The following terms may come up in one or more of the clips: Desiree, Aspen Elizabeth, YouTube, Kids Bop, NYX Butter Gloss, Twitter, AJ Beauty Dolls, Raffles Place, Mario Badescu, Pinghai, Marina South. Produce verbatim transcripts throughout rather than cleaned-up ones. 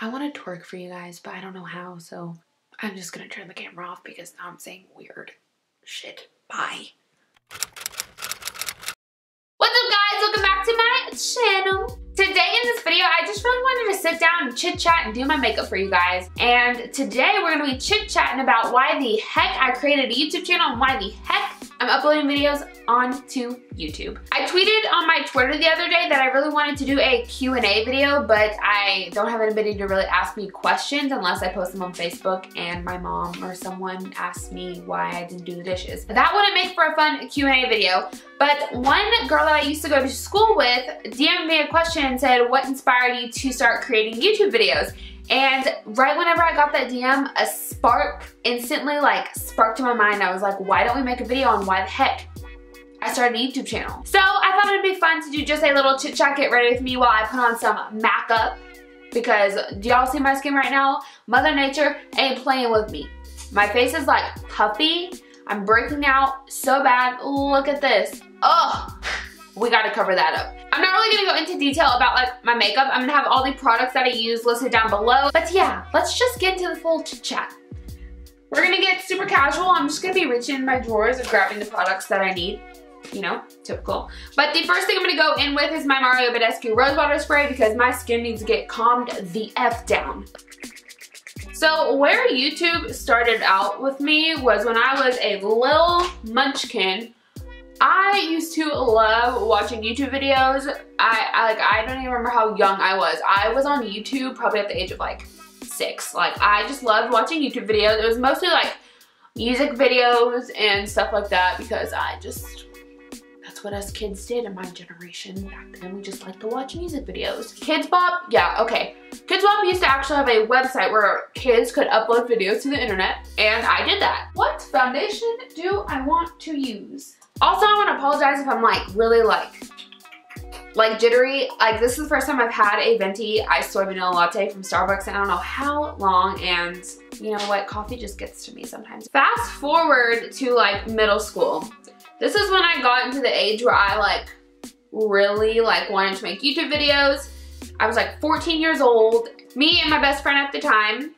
I want to twerk for you guys, but I don't know how, so I'm just gonna turn the camera off because now I'm saying weird shit. Bye. What's up, guys? Welcome back to my channel. Today in this video, I just really wanted to sit down and chit chat and do my makeup for you guys. And today we're gonna be chit chatting about why the heck I created a YouTube channel and why the heck I'm uploading videos onto YouTube. I tweeted on my Twitter the other day that I really wanted to do a Q and A video, but I don't have anybody to really ask me questions unless I post them on Facebook and my mom or someone asks me why I didn't do the dishes. That wouldn't make for a fun Q and A video, but one girl that I used to go to school with D M'd me a question and said, what inspired you to start creating YouTube videos? And right whenever I got that D M, a spark instantly like sparked in my mind. I was like, why don't we make a video on why the heck I started a YouTube channel? So I thought it'd be fun to do just a little chit chat, get ready with me while I put on some makeup, because do y'all see my skin right now? Mother Nature ain't playing with me. My face is like puffy. I'm breaking out so bad. Look at this. Oh, we gotta cover that up. I'm not really gonna go into detail about like my makeup. I'm gonna have all the products that I use listed down below. But yeah, let's just get into the full chit chat. We're gonna get super casual. I'm just gonna be reaching in my drawers and grabbing the products that I need. You know, typical. But the first thing I'm gonna go in with is my Mario Badescu Rose Water Spray because my skin needs to get calmed the F down. So where YouTube started out with me was when I was a little munchkin. I used to love watching YouTube videos. I, I like I don't even remember how young I was. I was on YouTube probably at the age of like six. Like I just loved watching YouTube videos. It was mostly like music videos and stuff like that because I just, that's what us kids did in my generation back then. We just liked to watch music videos. Kids Bop, yeah, okay. Kids Bop used to actually have a website where kids could upload videos to the internet, and I did that. What foundation do I want to use? Also, I want to apologize if I'm like really like, like jittery. Like this is the first time I've had a venti iced soy vanilla latte from Starbucks and I don't know how long, and you know what, coffee just gets to me sometimes. Fast forward to like middle school. This is when I got into the age where I like really like wanted to make YouTube videos. I was like fourteen years old. Me and my best friend at the time,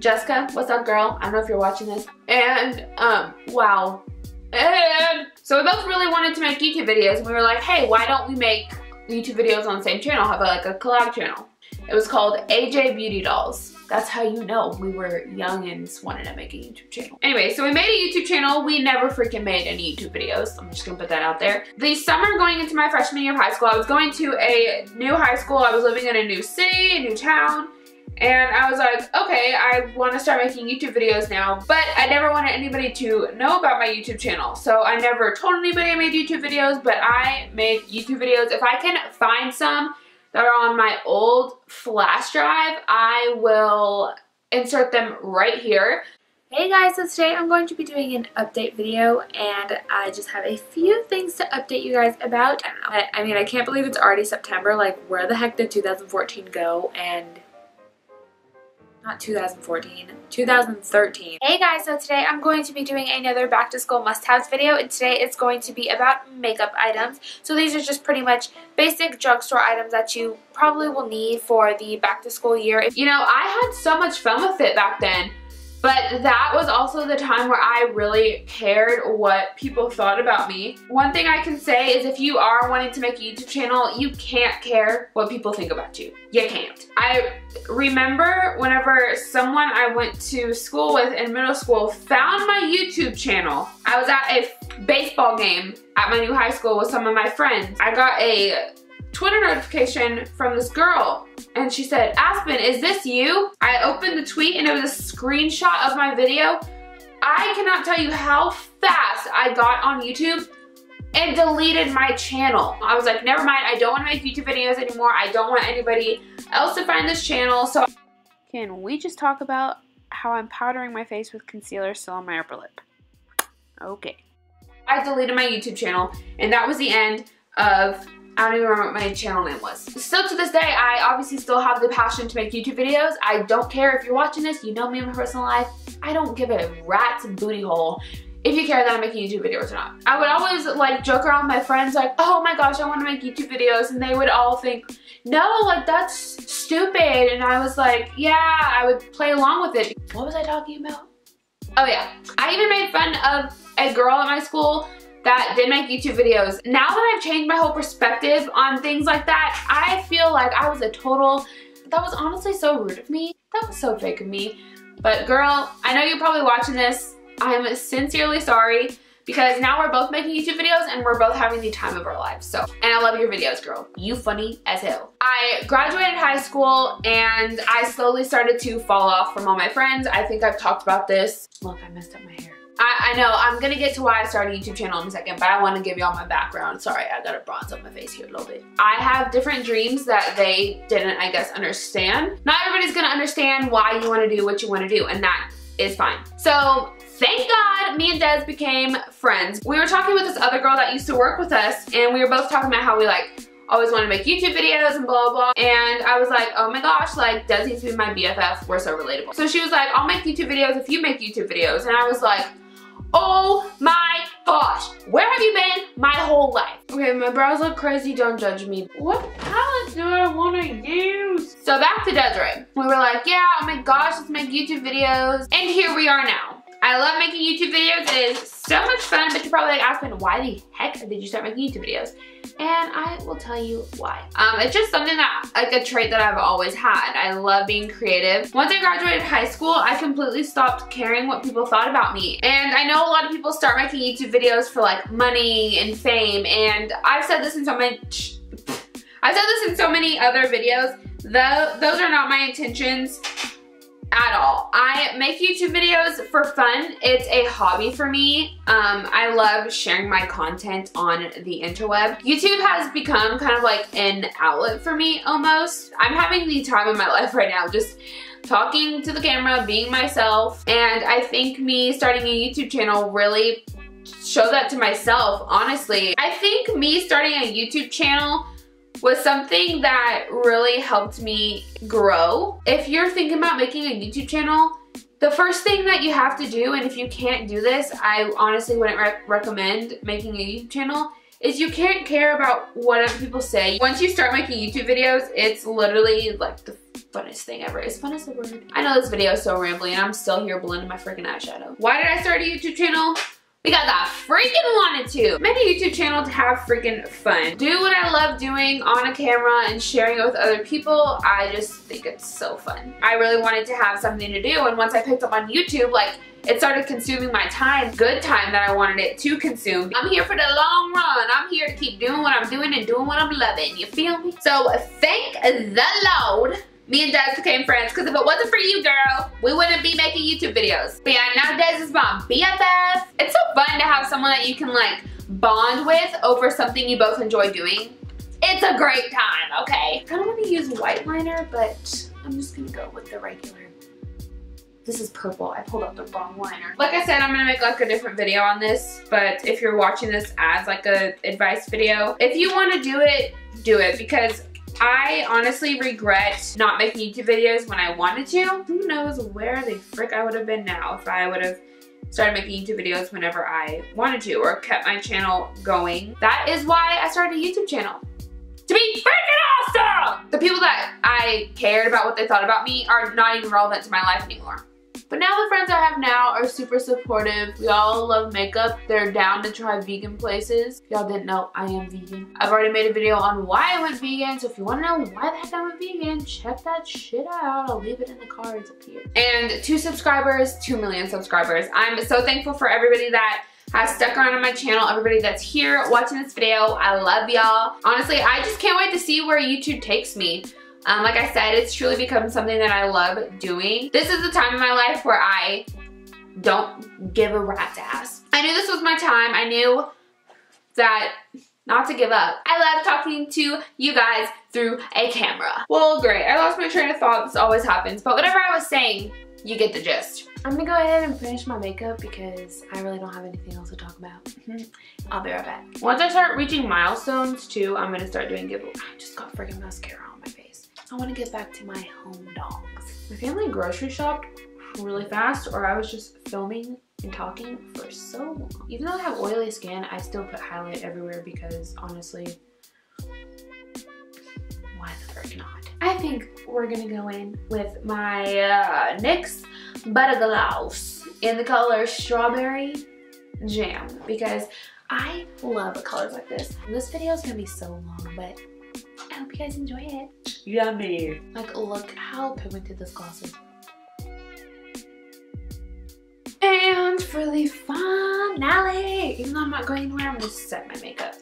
Jessica, what's up girl? I don't know if you're watching this. And um, wow. And so we both really wanted to make YouTube videos. We were like, hey, why don't we make YouTube videos on the same channel? Have a, like a collab channel. It was called A J Beauty Dolls. That's how you know we were young and just wanted to make a YouTube channel. Anyway, so we made a YouTube channel. We never freaking made any YouTube videos. So I'm just gonna put that out there. The summer going into my freshman year of high school, I was going to a new high school. I was living in a new city, a new town. And I was like, okay, I want to start making YouTube videos now, but I never wanted anybody to know about my YouTube channel. So I never told anybody I made YouTube videos, but I made YouTube videos. If I can find some that are on my old flash drive, I will insert them right here. Hey guys, so today I'm going to be doing an update video and I just have a few things to update you guys about. I, I mean, I can't believe it's already September. Like, where the heck did two thousand fourteen go? And not two thousand fourteen, two thousand thirteen. Hey guys, so today I'm going to be doing another back to school must-haves video, and today it's going to be about makeup items. So these are just pretty much basic drugstore items that you probably will need for the back to school year. You know, I had so much fun with it back then, but that was also the time where I really cared what people thought about me. One thing I can say is if you are wanting to make a YouTube channel, you can't care what people think about you. You can't. I remember whenever someone I went to school with in middle school found my YouTube channel. I was at a baseball game at my new high school with some of my friends. I got a Twitter notification from this girl and she said, Aspen, is this you? I opened the tweet and it was a screenshot of my video. I cannot tell you how fast I got on YouTube and deleted my channel. I was like, never mind, I don't want to make YouTube videos anymore. I don't want anybody else to find this channel. So can we just talk about how I'm powdering my face with concealer still on my upper lip? Okay. I deleted my YouTube channel and that was the end of, I don't even remember what my channel name was. Still to this day, I obviously still have the passion to make YouTube videos. I don't care if you're watching this, you know me in my personal life. I don't give a rat's booty hole if you care that I'm making YouTube videos or not. I would always like joke around with my friends like, oh my gosh, I want to make YouTube videos. And they would all think, no, like that's stupid. And I was like, yeah, I would play along with it. What was I talking about? Oh yeah, I even made fun of a girl at my school that did make YouTube videos. Now that I've changed my whole perspective on things like that, I feel like I was a total, that was honestly so rude of me. That was so fake of me. But girl, I know you're probably watching this. I'm sincerely sorry, because now we're both making YouTube videos and we're both having the time of our lives, so. And I love your videos, girl. You funny as hell. I graduated high school and I slowly started to fall off from all my friends. I think I've talked about this. Look, I messed up my hair. I, I know, I'm gonna get to why I started a YouTube channel in a second, but I wanna give y'all my background. Sorry, I got a bronze on my face here a little bit. I have different dreams that they didn't, I guess, understand. Not everybody's gonna understand why you wanna do what you wanna do, and that is fine. So, thank God me and Des became friends. We were talking with this other girl that used to work with us, and we were both talking about how we like always want to make YouTube videos and blah, blah, blah. And I was like, oh my gosh, like Des needs to be my B F F. We're so relatable. So she was like, I'll make YouTube videos if you make YouTube videos. And I was like, oh my gosh, where have you been my whole life? Okay, my brows look crazy, don't judge me. What palettes do I wanna use? So back to Desiree. We were like, yeah, oh my gosh, let's make YouTube videos. And here we are now. I love making YouTube videos, it is so much fun, but you're probably like asking, why the heck did you start making YouTube videos? And I will tell you why. Um, it's just something that, like a trait that I've always had. I love being creative. Once I graduated high school, I completely stopped caring what people thought about me. And I know a lot of people start making YouTube videos for like money and fame, and I've said this in so many, I've said this in so many other videos, though those are not my intentions. At all. I make YouTube videos for fun. It's a hobby for me. Um, I love sharing my content on the interweb. YouTube has become kind of like an outlet for me almost. I'm having the time of my life right now, just talking to the camera, being myself. And I think me starting a YouTube channel really showed that to myself, honestly. I think me starting a YouTube channel was something that really helped me grow. If you're thinking about making a YouTube channel, the first thing that you have to do, and if you can't do this, I honestly wouldn't re- recommend making a YouTube channel, is you can't care about what other people say. Once you start making YouTube videos, it's literally like the funnest thing ever. Is fun is the word? I know this video is so rambling and I'm still here blending my freaking eyeshadow. Why did I start a YouTube channel? Because I freaking wanted to. Make a YouTube channel to have freaking fun. Do what I love doing on a camera and sharing it with other people. I just think it's so fun. I really wanted to have something to do, and once I picked up on YouTube, like, it started consuming my time, good time that I wanted it to consume. I'm here for the long run. I'm here to keep doing what I'm doing and doing what I'm loving, you feel me? So thank the Lord. Me and Des became friends, because if it wasn't for you, girl, we wouldn't be making YouTube videos. But yeah, now Des is my B F F. It's so fun to have someone that you can like bond with over something you both enjoy doing. It's a great time, okay? I kind of want to use white liner, but I'm just gonna go with the regular. This is purple, I pulled up the wrong liner. Like I said, I'm gonna make like a different video on this, but if you're watching this as like a advice video, if you wanna do it, do it, because I honestly regret not making YouTube videos when I wanted to. Who knows where the frick I would have been now if I would have started making YouTube videos whenever I wanted to, or kept my channel going. That is why I started a YouTube channel. To be freaking awesome! The people that I cared about what they thought about me are not even relevant to my life anymore. But now the friends I have now are super supportive. We all love makeup. They're down to try vegan places. Y'all didn't know I am vegan. I've already made a video on why I went vegan, so if you wanna know why the heck I went vegan, check that shit out. I'll leave it in the cards up here. And two subscribers, two million subscribers. I'm so thankful for everybody that has stuck around on my channel, everybody that's here watching this video. I love y'all. Honestly, I just can't wait to see where YouTube takes me. Um, like I said, it's truly become something that I love doing. This is the time in my life where I don't give a rat's ass. I knew this was my time. I knew that not to give up. I love talking to you guys through a camera. Well, great. I lost my train of thought. This always happens. But whatever I was saying, you get the gist. I'm gonna go ahead and finish my makeup because I really don't have anything else to talk about. I'll be right back. Once I start reaching milestones too, I'm gonna start doing giveaways. I just got freaking mascara on my face. I want to get back to my home dogs. My family grocery shopped really fast, or I was just filming and talking for so long. Even though I have oily skin, I still put highlight everywhere because honestly, why the frick? think we're gonna go in with my uh, NYX Butter Gloss in the color Strawberry Jam, because I love colors like this. This video is gonna be so long, but I hope you guys enjoy it. Yummy. Like, look how pigmented this gloss is. And for the finale, even though I'm not going anywhere, I'm gonna set my makeup.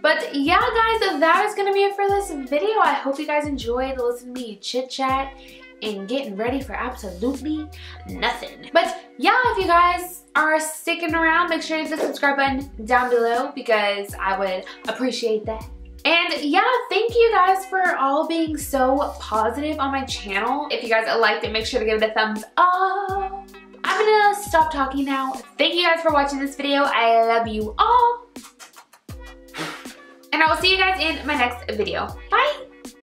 But yeah, guys, that is gonna be it for this video. I hope you guys enjoyed listening to me chit chat and getting ready for absolutely nothing. But yeah, if you guys are sticking around, make sure to hit the subscribe button down below because I would appreciate that. And yeah, thank you guys for all being so positive on my channel. If you guys liked it, make sure to give it a thumbs up. I'm gonna stop talking now. Thank you guys for watching this video. I love you all. And I will see you guys in my next video. Bye!